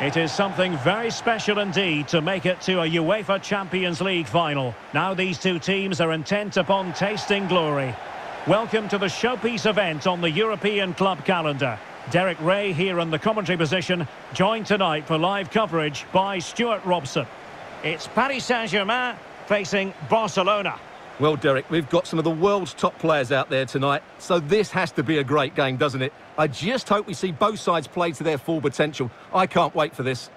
It is something very special indeed to make it to a UEFA Champions League final. Now these two teams are intent upon tasting glory. Welcome to the showpiece event on the European club calendar. Derek Ray here in the commentary position, joined tonight for live coverage by Stuart Robson. It's Paris Saint-Germain facing Barcelona. Well, Derek, we've got some of the world's top players out there tonight, so this has to be a great game, doesn't it? I just hope we see both sides play to their full potential. I can't wait for this.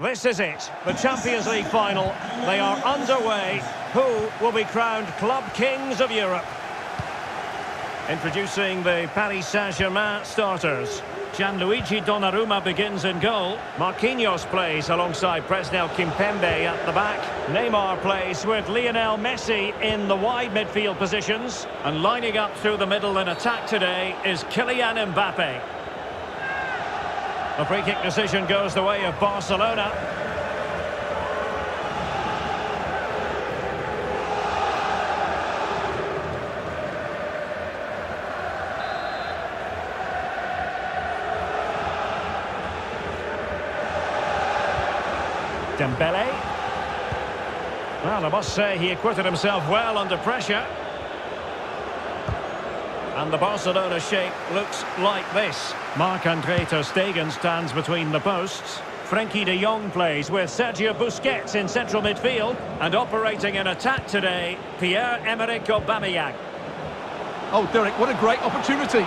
This is it, the Champions League final. They are underway. Who will be crowned club kings of Europe? Introducing the Paris Saint-Germain starters. Gianluigi Donnarumma begins in goal. Marquinhos plays alongside Presnel Kimpembe at the back. Neymar plays with Lionel Messi in the wide midfield positions. And lining up through the middle in attack today is Kylian Mbappe. The free-kick decision goes the way of Barcelona. Dembele. Well, I must say he acquitted himself well under pressure. And the Barcelona shape looks like this. Marc-Andre Ter Stegen stands between the posts. Frenkie de Jong plays with Sergio Busquets in central midfield. And operating in attack today, Pierre-Emerick Aubameyang. Oh, Derek, what a great opportunity.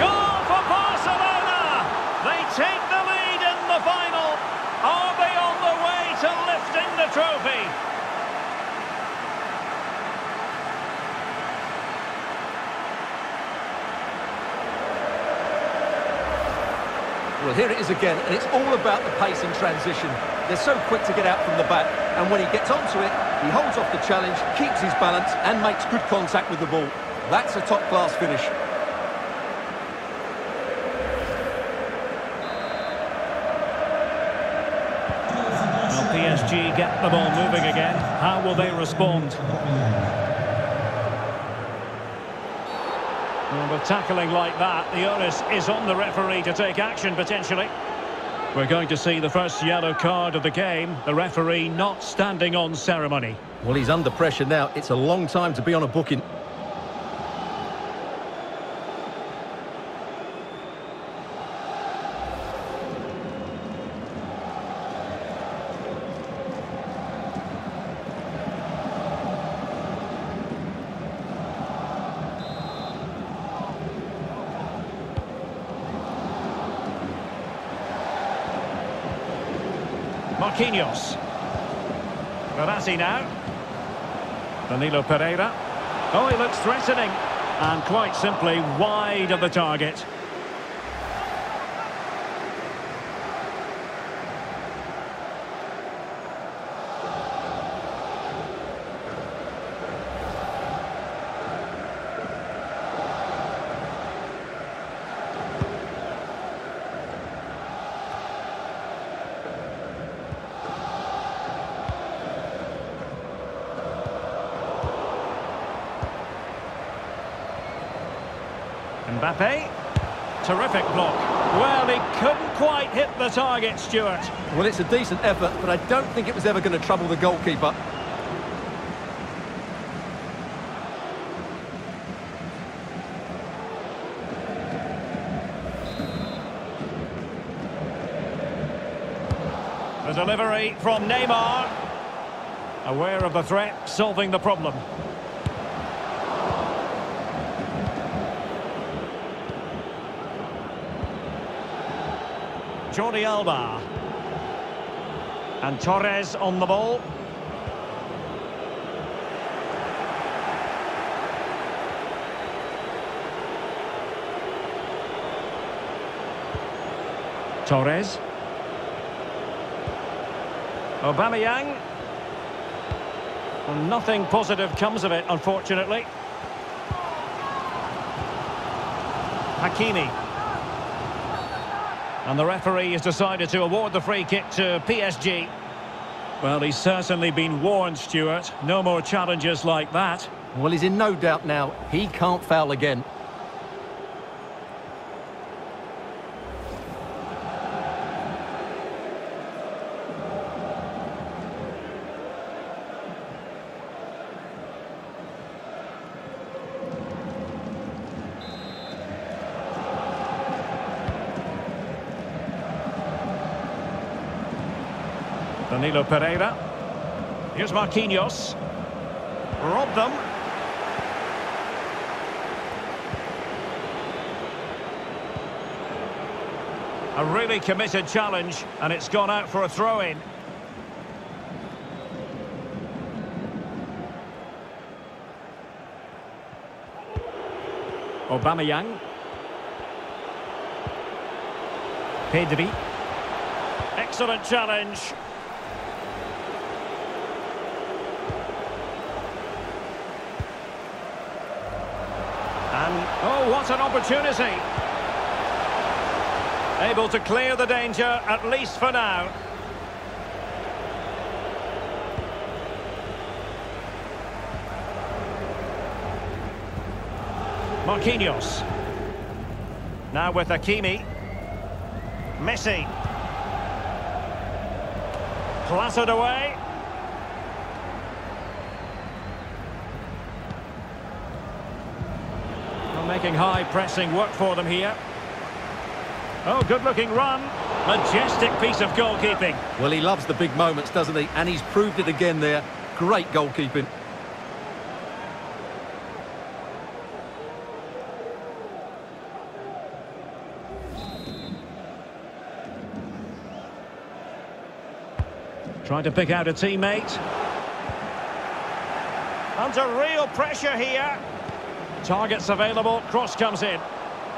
Goal for Barcelona! They take the lead in the final. Are they on the way to lifting the trophy? Well, here it is again, and it's all about the pace in transition. They're so quick to get out from the back, and when he gets onto it, he holds off the challenge, keeps his balance, and makes good contact with the ball. That's a top-class finish. Well, PSG get the ball moving again. How will they respond? And with tackling like that, the onus is on the referee to take action, potentially. We're going to see the first yellow card of the game, the referee not standing on ceremony. Well, he's under pressure now. It's a long time to be on a booking. Marquinhos. Verratti now. Danilo Pereira. Oh, he looks threatening. And quite simply wide of the target. Mbappe, terrific block. Well, he couldn't quite hit the target, Stuart. Well, it's a decent effort, but I don't think it was ever going to trouble the goalkeeper. The delivery from Neymar. Aware of the threat, solving the problem. Jordi Alba. And Torres on the ball. Torres. Aubameyang. And nothing positive comes of it, unfortunately. Hakimi. And the referee has decided to award the free kick to PSG. Well, he's certainly been warned, Stuart. No more challenges like that. Well, he's in no doubt now. He can't foul again. Danilo Pereira. Here's Marquinhos. Robbed them. A really committed challenge, and it's gone out for a throw-in. Aubameyang. Pedri. Excellent challenge. Oh, what an opportunity. Able to clear the danger, at least for now. Marquinhos. Now with Hakimi. Messi. Clattered away. Making high-pressing work for them here. Oh, good-looking run. Majestic piece of goalkeeping. Well, he loves the big moments, doesn't he? And he's proved it again there. Great goalkeeping. Trying to pick out a teammate. Under real pressure here. Targets available, cross comes in.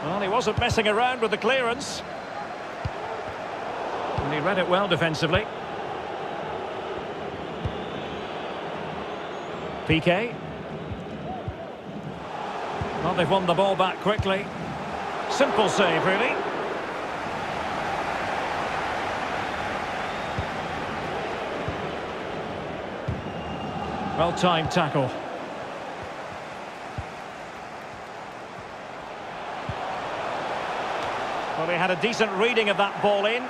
Well, he wasn't messing around with the clearance. And he read it well defensively. Piqué. Well, they've won the ball back quickly. Simple save, really. Well-timed tackle. Well, he had a decent reading of that ball in.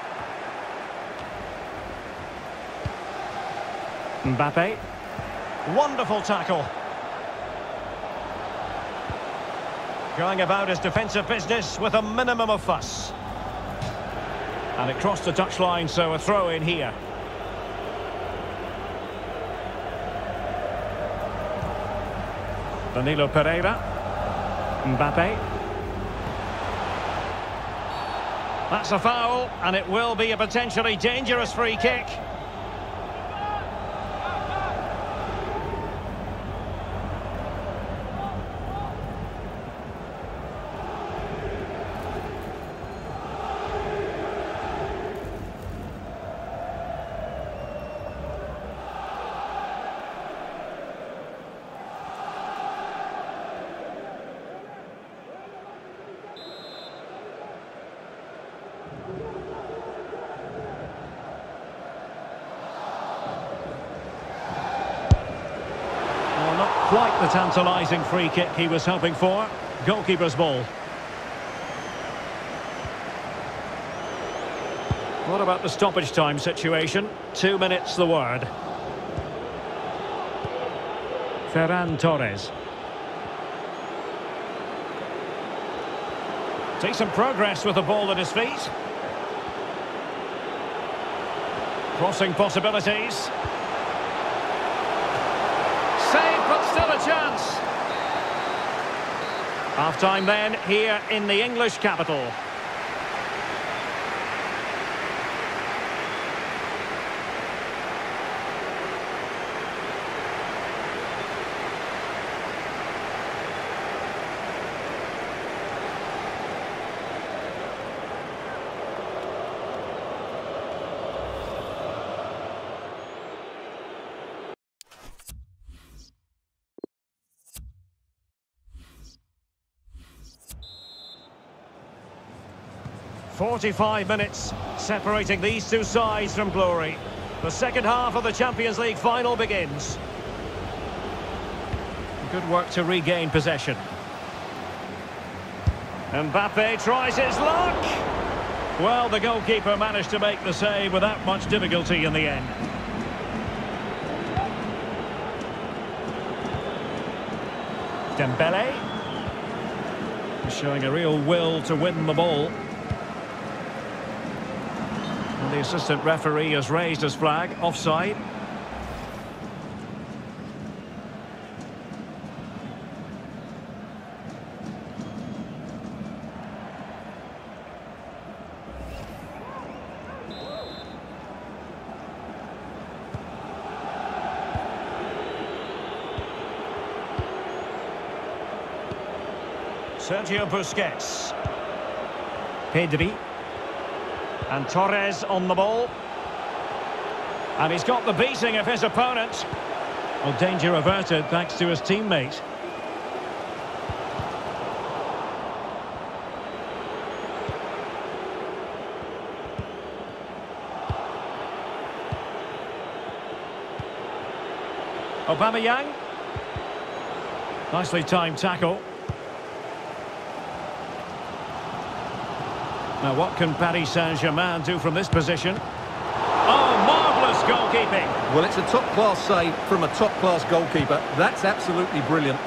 Mbappe. Wonderful tackle. Going about his defensive business with a minimum of fuss. And it crossed the touchline, so a throw in here. Danilo Pereira. Mbappe. That's a foul, and it will be a potentially dangerous free kick. Quite the tantalising free kick he was hoping for. Goalkeeper's ball. What about the stoppage time situation? 2 minutes the word. Ferran Torres. Decent progress with the ball at his feet. Crossing possibilities. Chance. Half time then, here in the English capital. 45 minutes separating these two sides from glory. The second half of the Champions League final begins. Good work to regain possession. Mbappe tries his luck. Well, the goalkeeper managed to make the save without much difficulty in the end. Dembele showing a real will to win the ball. And the assistant referee has raised his flag, offside. Sergio Busquets. Pedri. And Torres on the ball. And he's got the beating of his opponent. Well, danger averted thanks to his teammate. Aubameyang. Nicely timed tackle. Now, what can Paris Saint-Germain do from this position? Oh, marvellous goalkeeping! Well, it's a top-class save from a top-class goalkeeper. That's absolutely brilliant.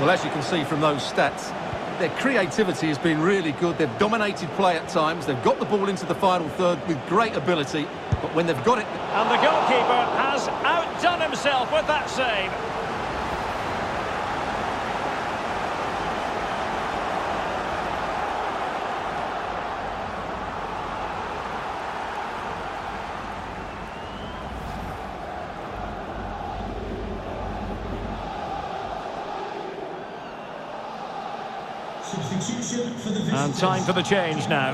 Well, as you can see from those stats, their creativity has been really good. They've dominated play at times. They've got the ball into the final third with great ability. But when they've got it... And the goalkeeper has outdone himself with that save. And time for the change now.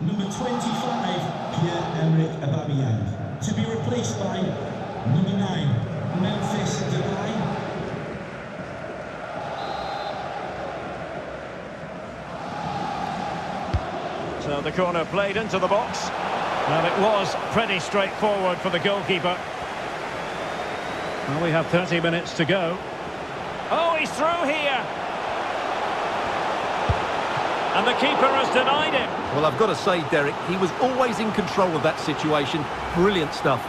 Number 25, Pierre-Emerick Aubameyang, to be replaced by number 9, Memphis. So the corner played into the box, and it was pretty straightforward for the goalkeeper. Well, we have 30 minutes to go. Oh, he's through here. And the keeper has denied him. Well, I've got to say, Derek, he was always in control of that situation. Brilliant stuff.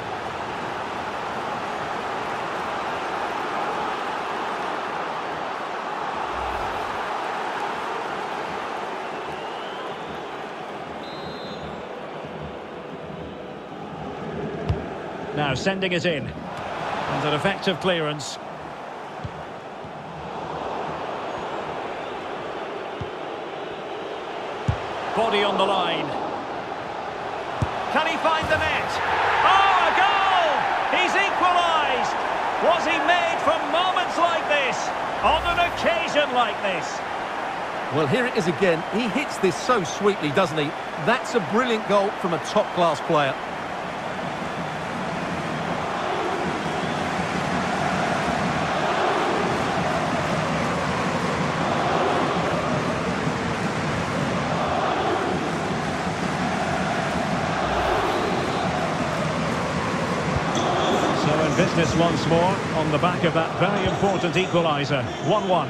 Now sending it in. And an effective clearance. Body on the line. Can he find the net? Oh, a goal! He's equalised! Was he made for moments like this? On an occasion like this? Well, here it is again. He hits this so sweetly, doesn't he? That's a brilliant goal from a top-class player. Business once more on the back of that very important equaliser. 1-1.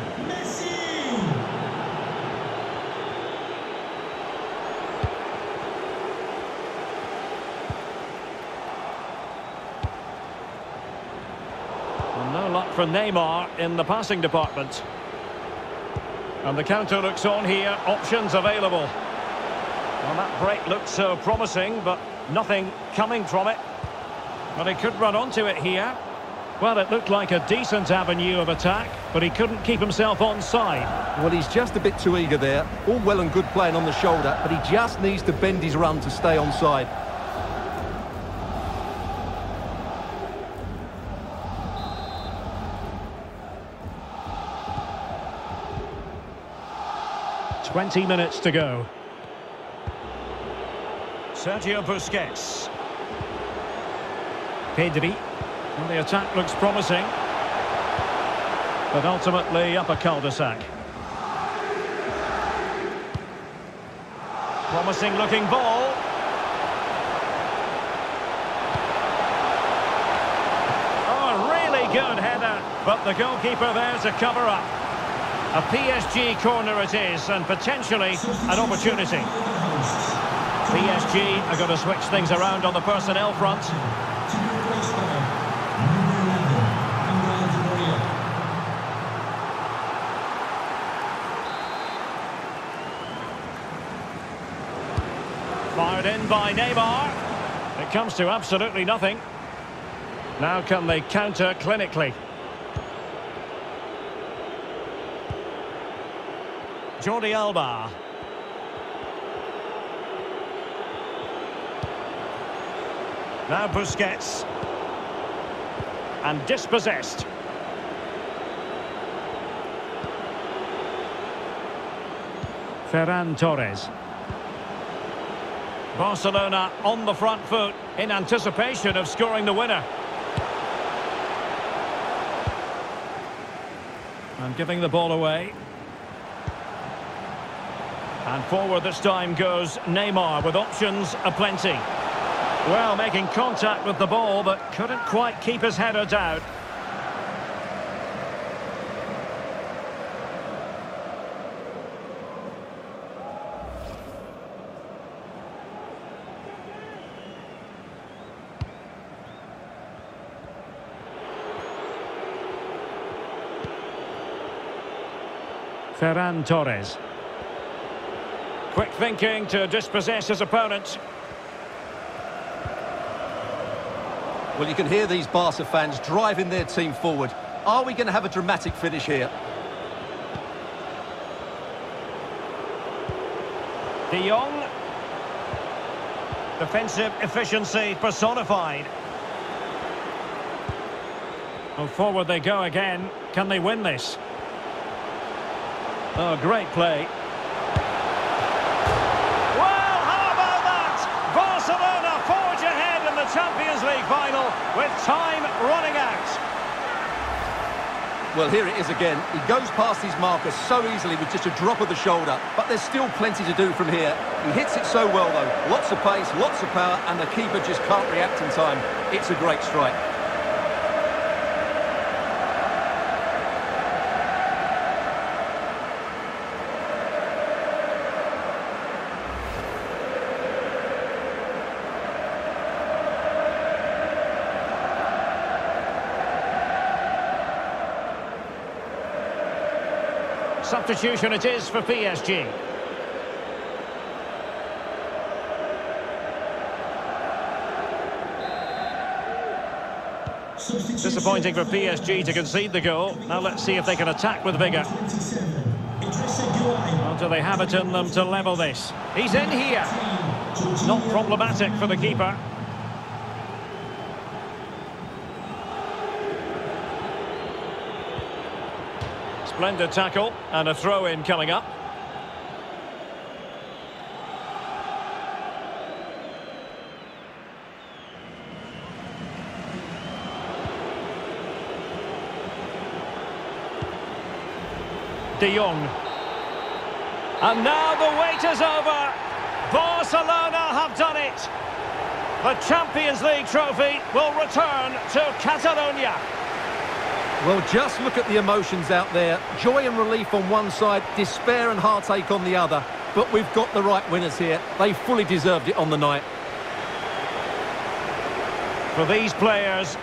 And no luck for Neymar in the passing department. And the counter looks on here. Options available. Well, that break looked so promising, but nothing coming from it. But he could run onto it here. Well, it looked like a decent avenue of attack, but he couldn't keep himself onside. Well, he's just a bit too eager there. All well and good playing on the shoulder, but he just needs to bend his run to stay onside. Twenty minutes to go. Sergio Busquets. Pedri, and the attack looks promising, but ultimately up a cul-de-sac. Promising looking ball. Oh, really good header, but the goalkeeper there to cover up. A PSG corner it is, and potentially an opportunity. PSG are going to switch things around on the personnel front. Fired in by Neymar. It comes to absolutely nothing. Now can they counter clinically? Jordi Alba. Now Busquets. And dispossessed. Ferran Torres. Barcelona on the front foot in anticipation of scoring the winner. And giving the ball away. And forward this time goes Neymar with options aplenty. Well, making contact with the ball, but couldn't quite keep his header down. Ferran Torres. Quick thinking to dispossess his opponent. Well, you can hear these Barca fans driving their team forward. Are we going to have a dramatic finish here? De Jong. Defensive efficiency personified. Well, forward they go again. Can they win this? Oh, great play. Well, how about that? Barcelona forge ahead in the Champions League final with time running out. Well, here it is again. He goes past his marker so easily with just a drop of the shoulder, but there's still plenty to do from here. He hits it so well, though. Lots of pace, lots of power, and the keeper just can't react in time. It's a great strike. Substitution it is for PSG. Disappointing for PSG to concede the goal. Now let's see if they can attack with vigour. Well, do they have it in them to level this? He's in here. Not problematic for the keeper. Splendid tackle, and a throw-in coming up. De Jong. And now the wait is over. Barcelona have done it. The Champions League trophy will return to Catalonia. Well, just look at the emotions out there. Joy and relief on one side, despair and heartache on the other. But we've got the right winners here. They fully deserved it on the night. For these players,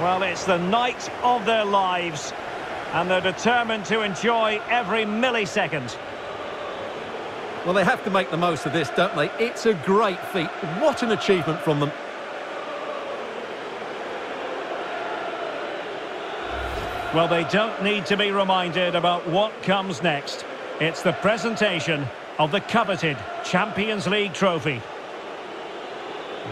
well, it's the night of their lives. And they're determined to enjoy every millisecond. Well, they have to make the most of this, don't they? It's a great feat. What an achievement from them. Well, they don't need to be reminded about what comes next. It's the presentation of the coveted Champions League trophy.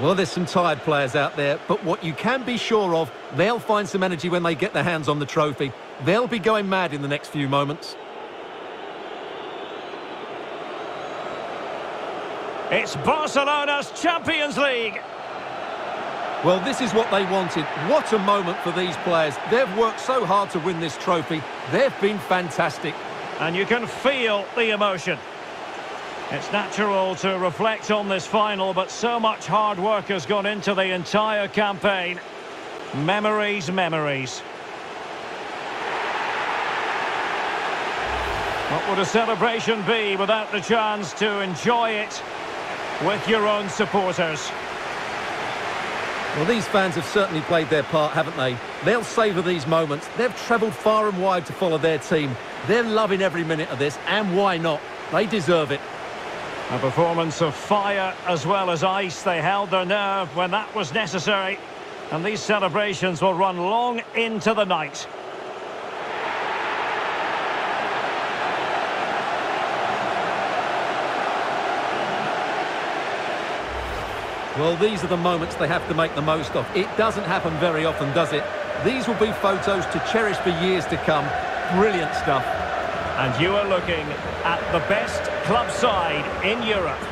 Well, there's some tired players out there, but what you can be sure of, they'll find some energy when they get their hands on the trophy. They'll be going mad in the next few moments. It's Barcelona's Champions League. Well, this is what they wanted. What a moment for these players. They've worked so hard to win this trophy. They've been fantastic. And you can feel the emotion. It's natural to reflect on this final, but so much hard work has gone into the entire campaign. Memories, memories. What would a celebration be without the chance to enjoy it with your own supporters? Well, these fans have certainly played their part, haven't they? They'll savour these moments. They've travelled far and wide to follow their team. They're loving every minute of this, and why not? They deserve it. A performance of fire as well as ice. They held their nerve when that was necessary, and these celebrations will run long into the night. Well, these are the moments they have to make the most of. It doesn't happen very often, does it? These will be photos to cherish for years to come. Brilliant stuff. And you are looking at the best club side in Europe.